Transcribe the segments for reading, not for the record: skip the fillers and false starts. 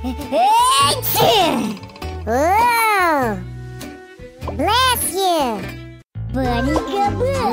Whoa! Bless you! Bunny Gaboo!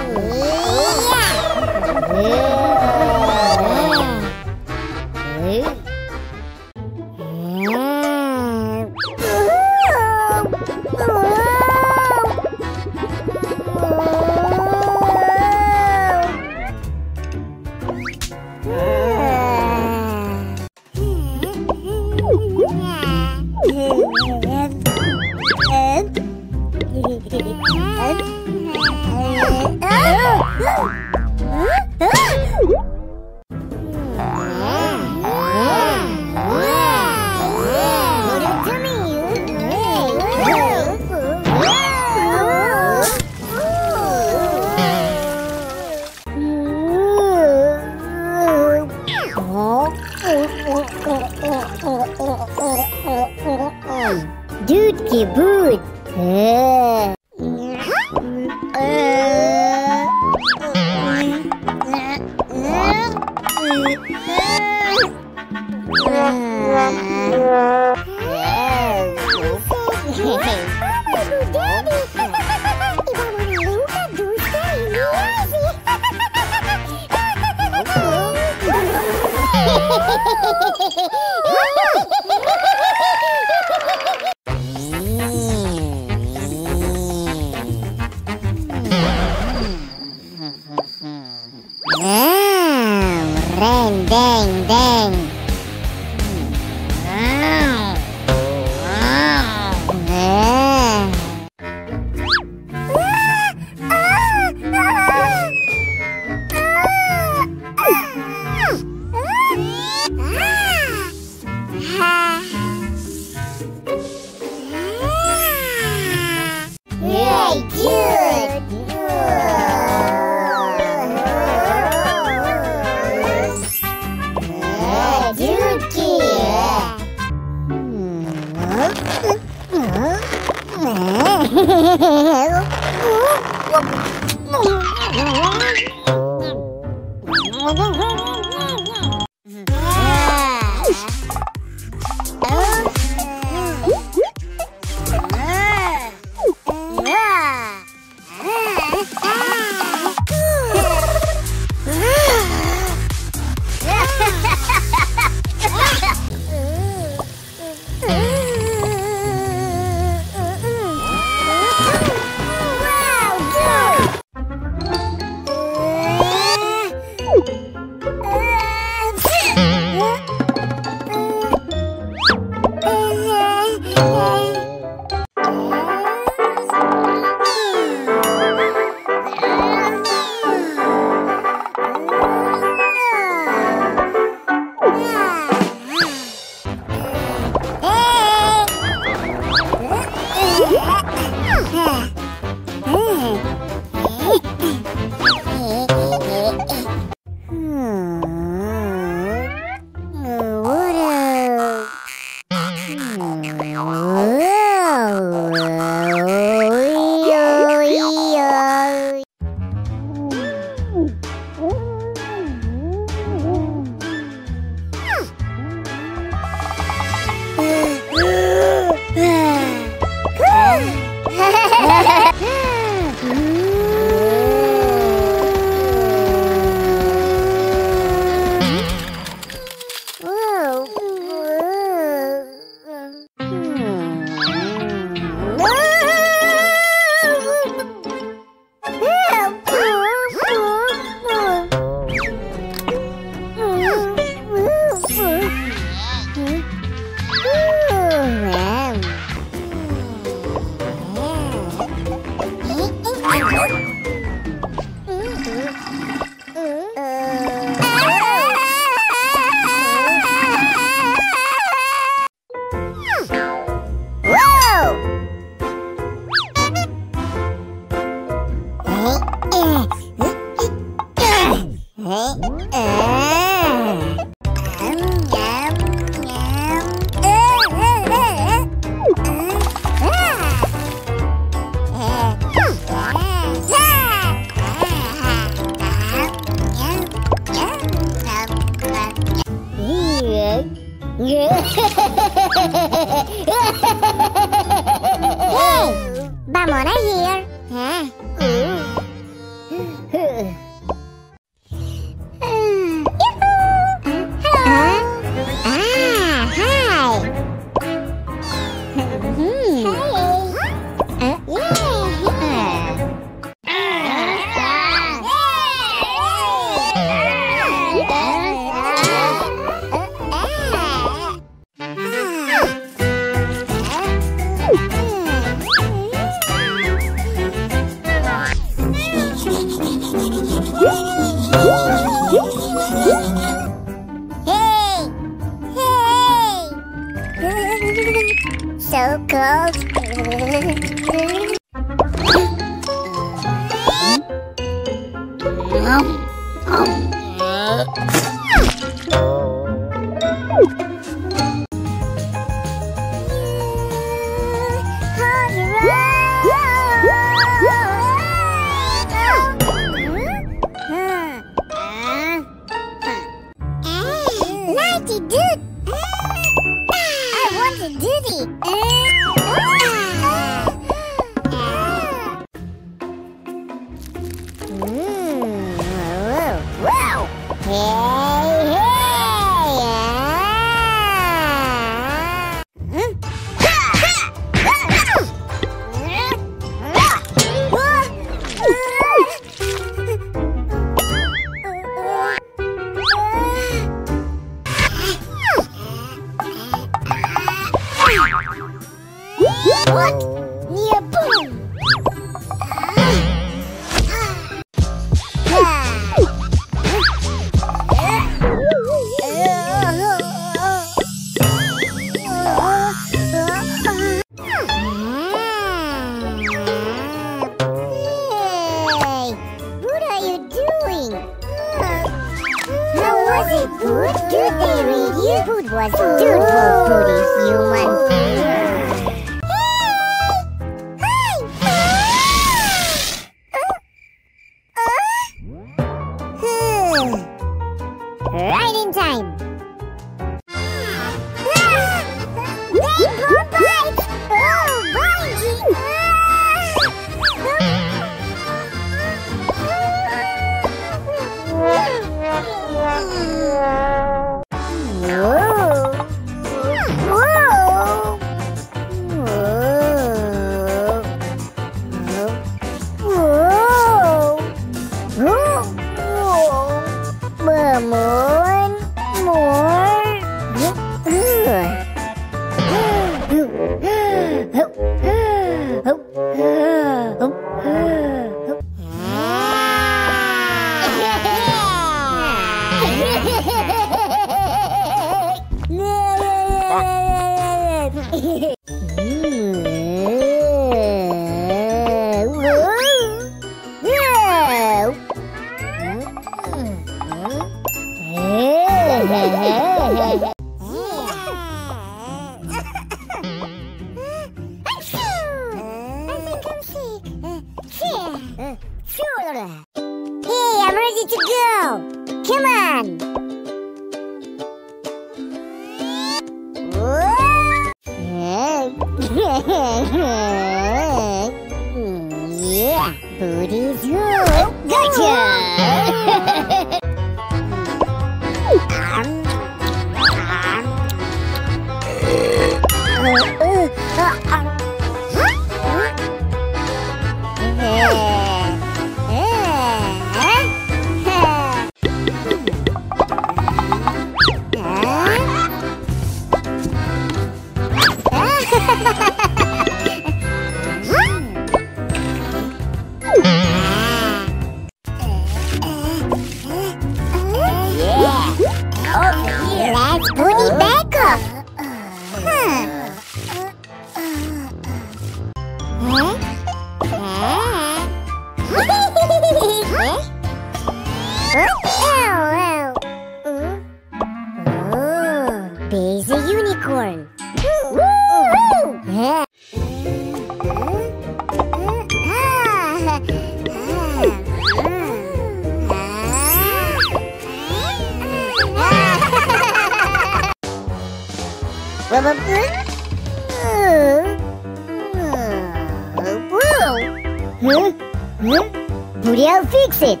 I'll fix it.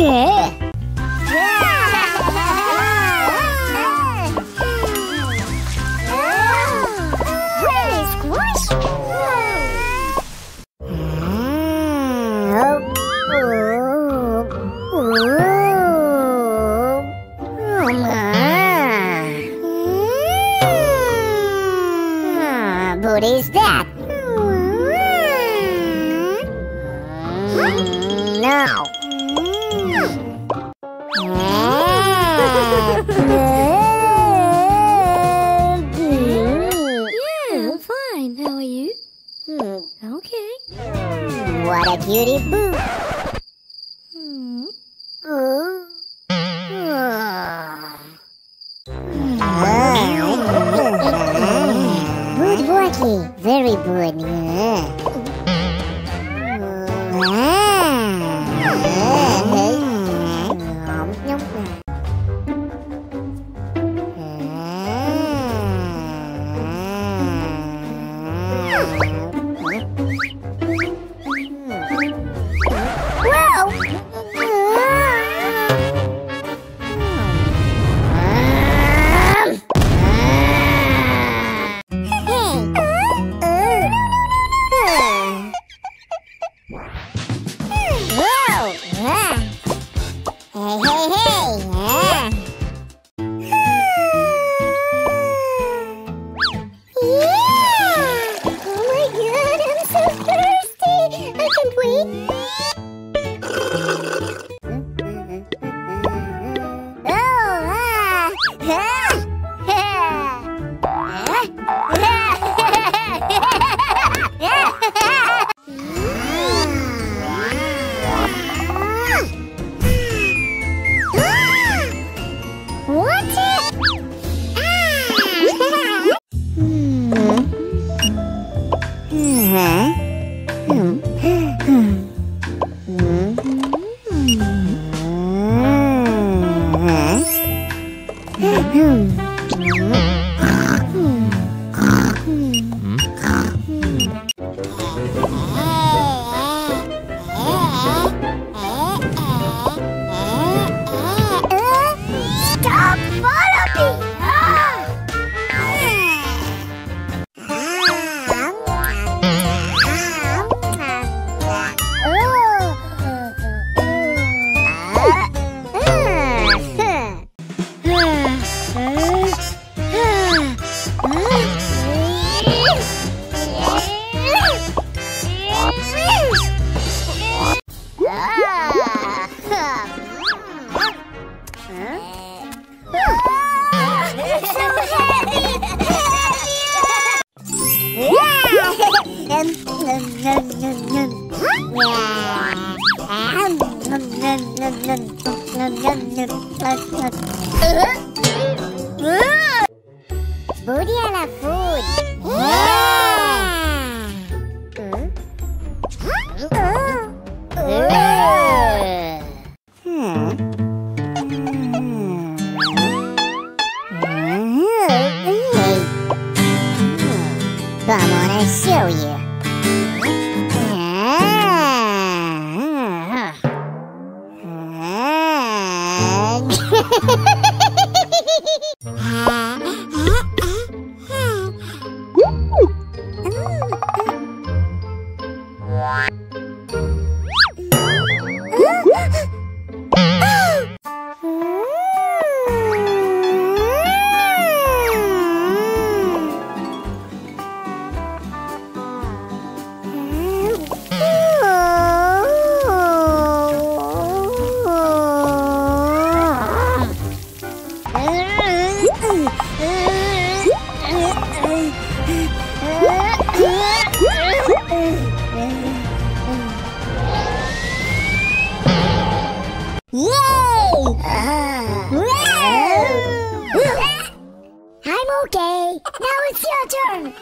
Yeah. What is that? No. Yeah, fine. How are you? Okay. What a cutie boo. Good working. Very good. Booty à la food. Come on, I'll show you. Okay, now it's your turn.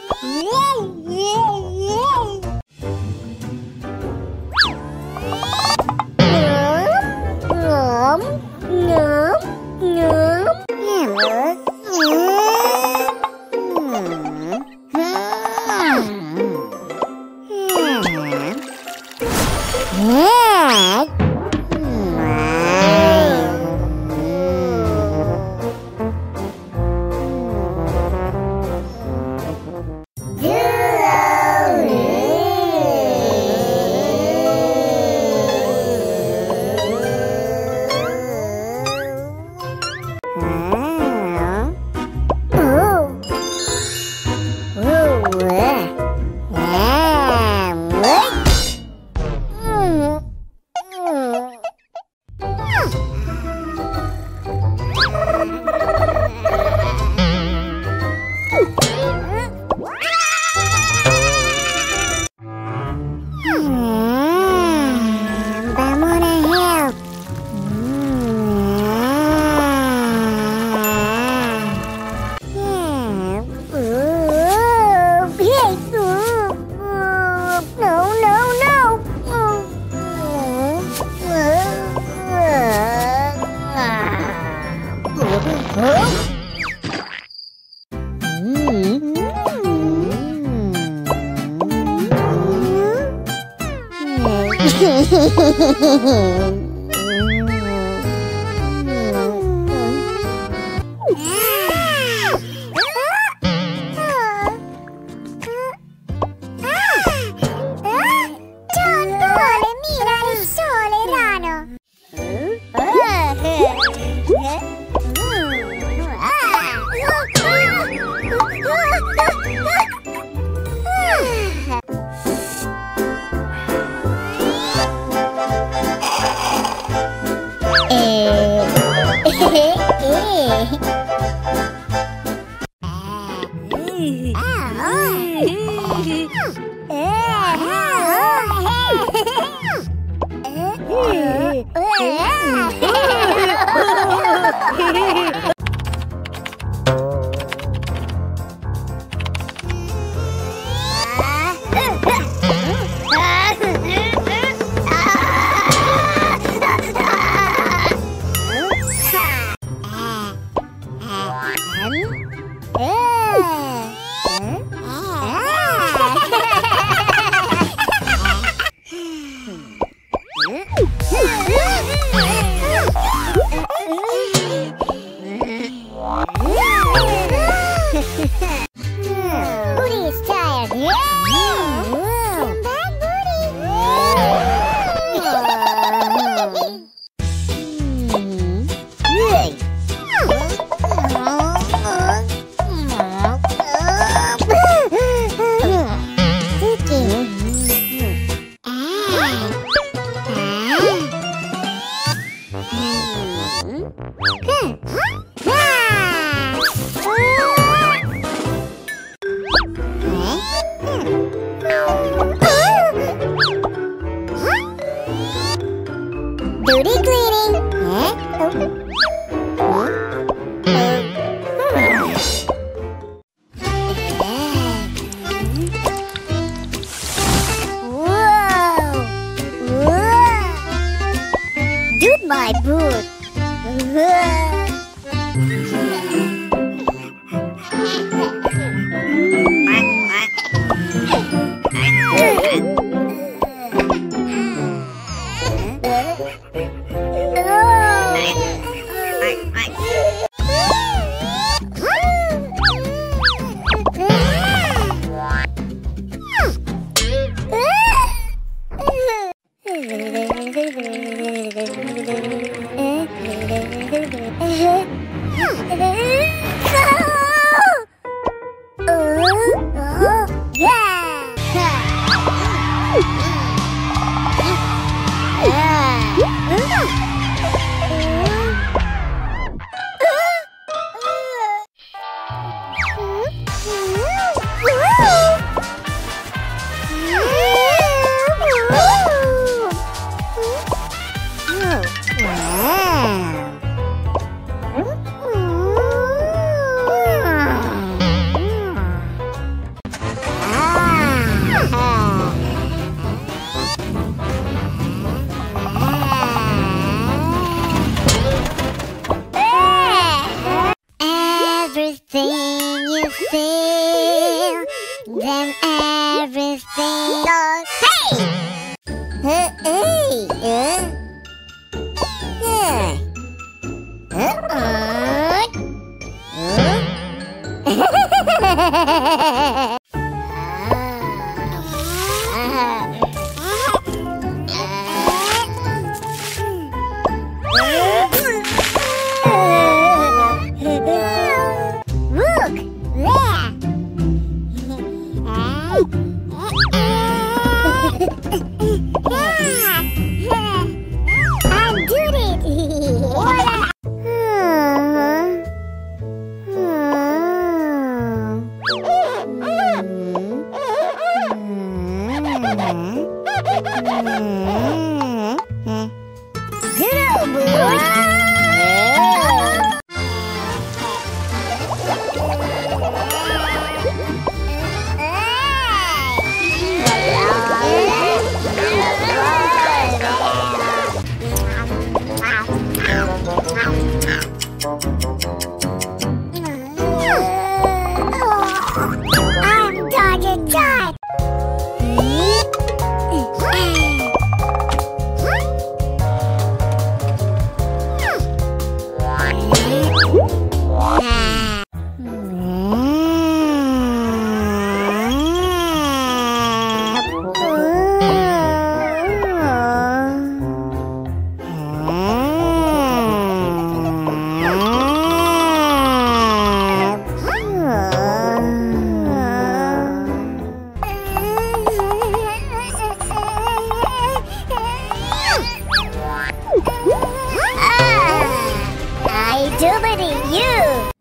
doobity you. Hey!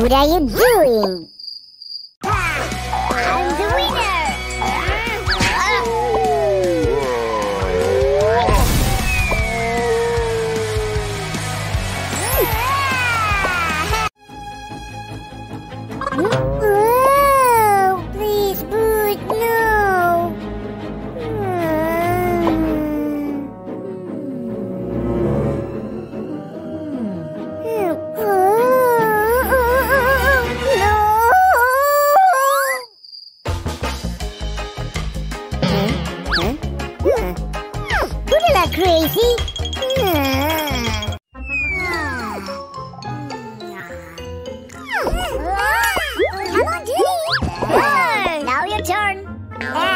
What are you doing? I'm the winner! Oh, please, Boot, no! Crazy? Come on, Diddy! Oh, now your turn! Good.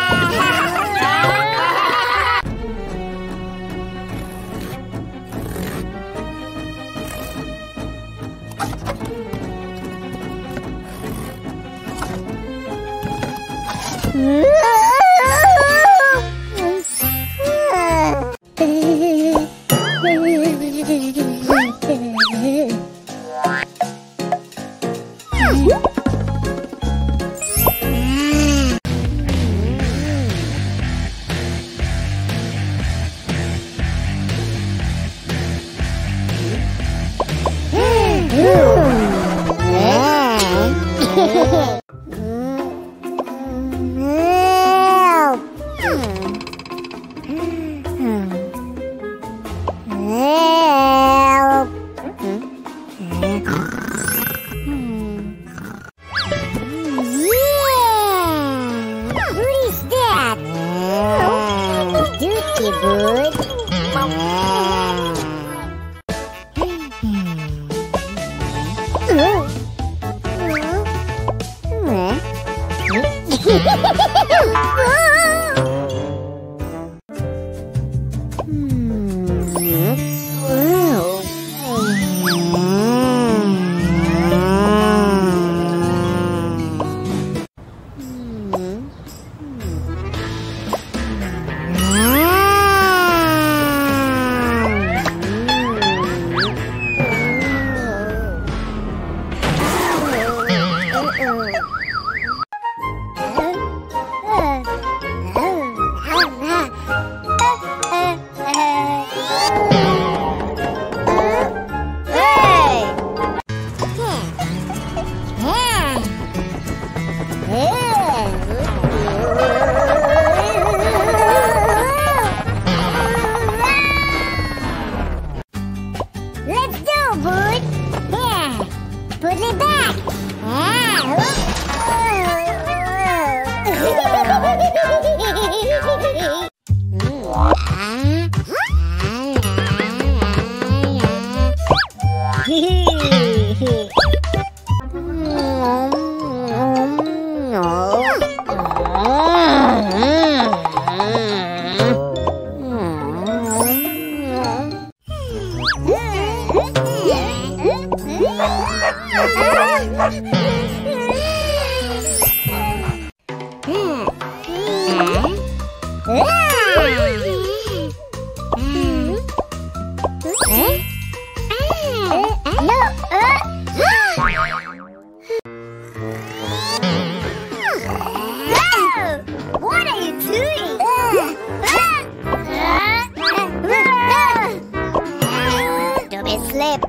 Slip.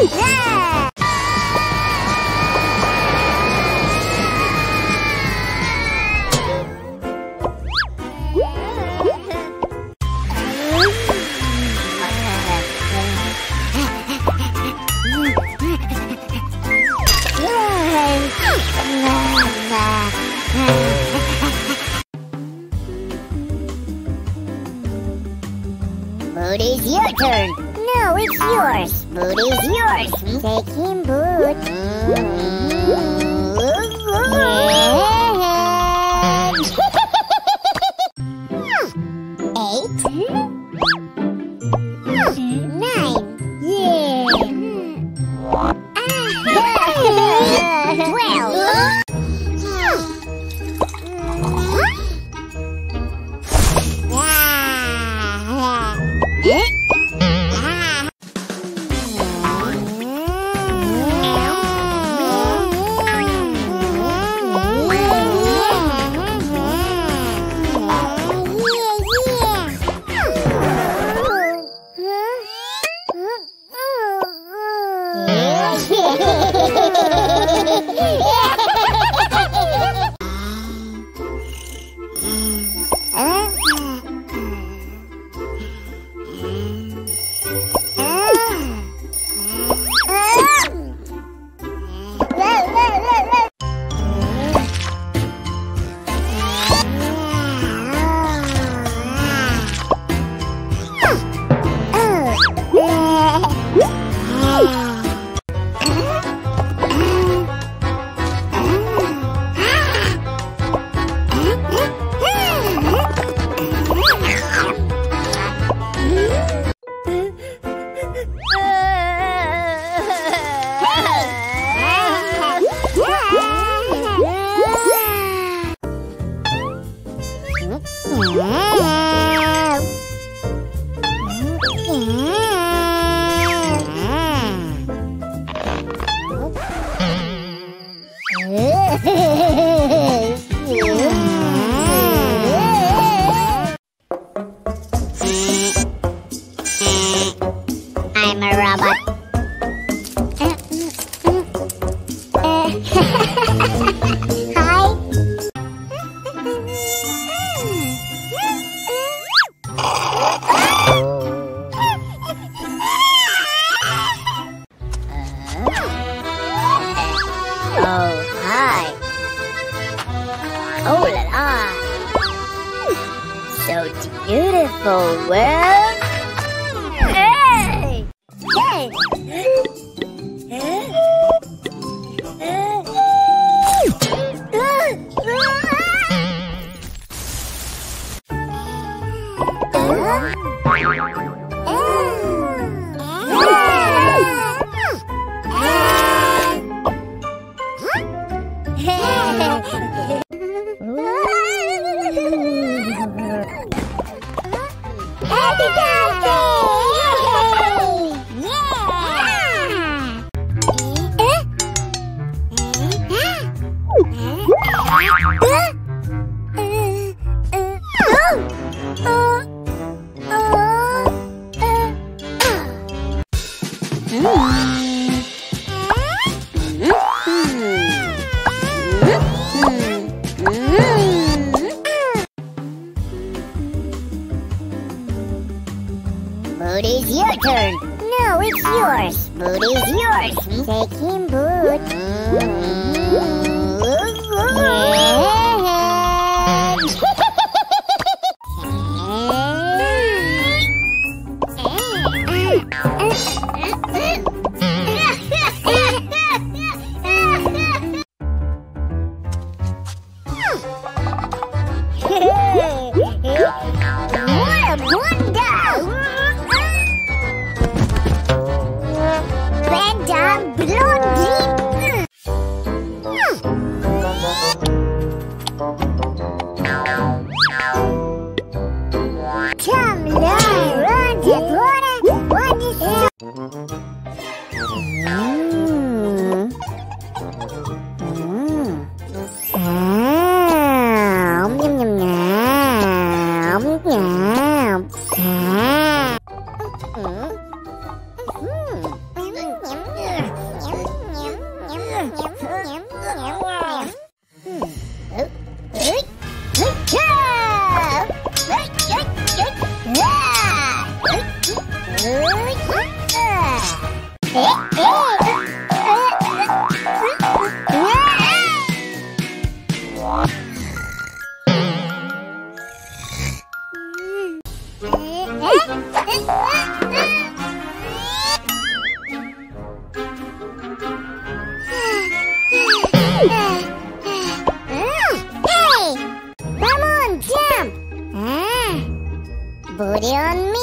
Booty's your turn. No, it's yours. Booty's yours. Take him, Boot. Booty's your turn. No, it's yours. Booty's yours. Take him, Boot. Blondie! Booty on me.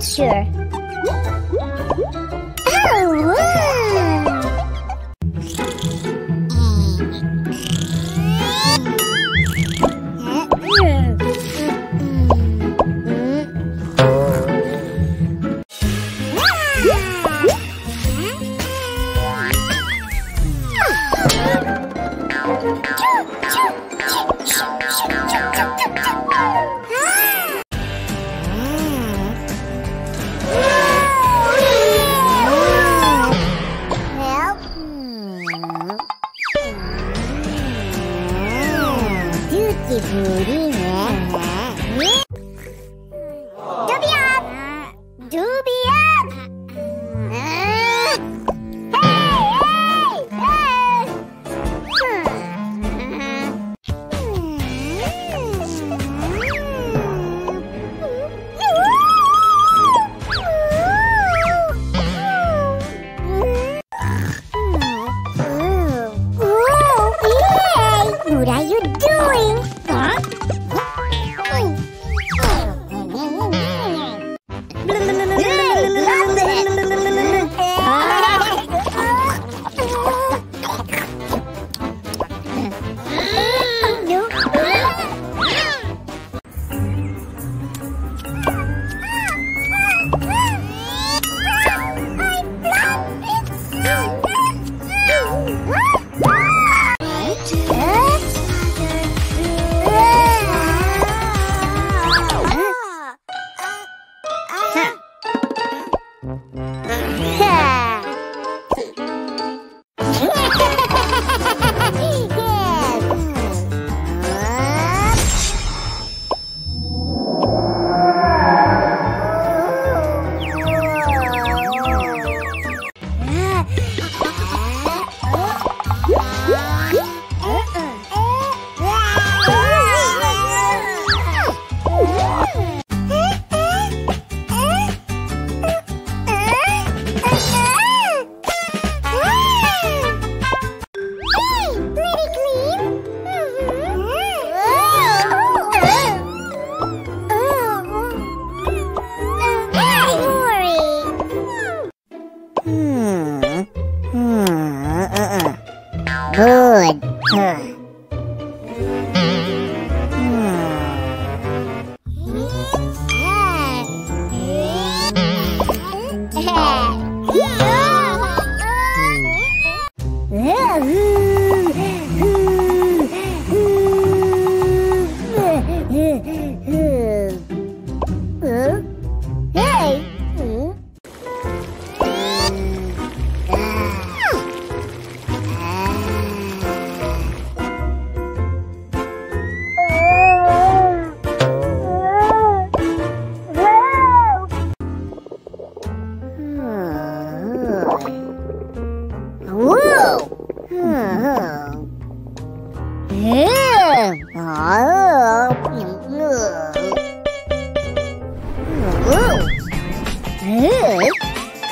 Sure.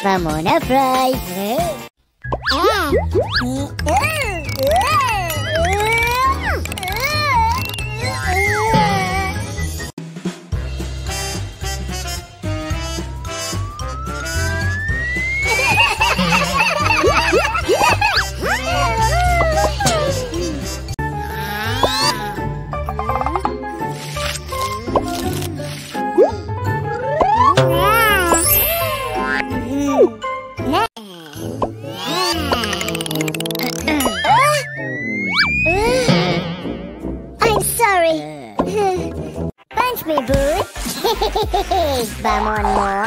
Ramona fries. them on more.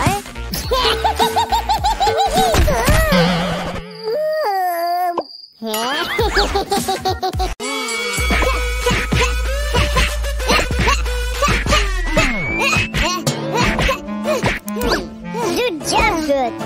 You just good.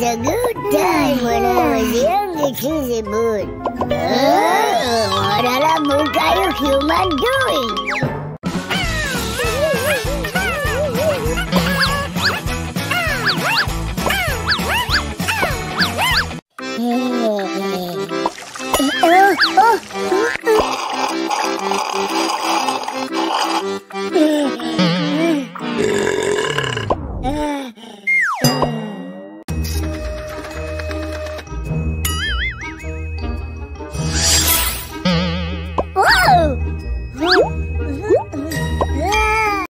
was a good time when I was young and cheesy moon. Oh, what a la moon are you human doing?